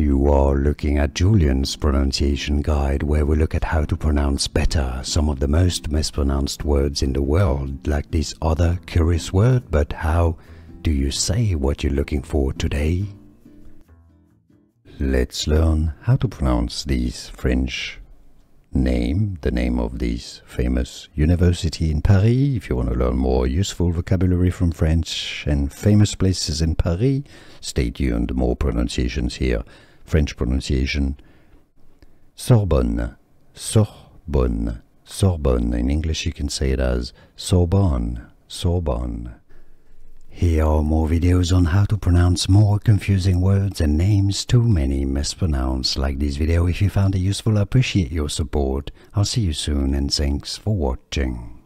You are looking at Julian's pronunciation guide, where we look at how to pronounce better some of the most mispronounced words in the world, like this other curious word. But how do you say what you're looking for today? Let's learn how to pronounce these French names, the name of this famous university in Paris. If you want to learn more useful vocabulary from French and famous places in Paris, stay tuned, more pronunciations here. French pronunciation, Sorbonne, Sorbonne, Sorbonne. In English you can say it as Sorbonne, Sorbonne. Here are more videos on how to pronounce more confusing words and names too many mispronounced. Like this video if you found it useful. I appreciate your support. I'll see you soon and thanks for watching.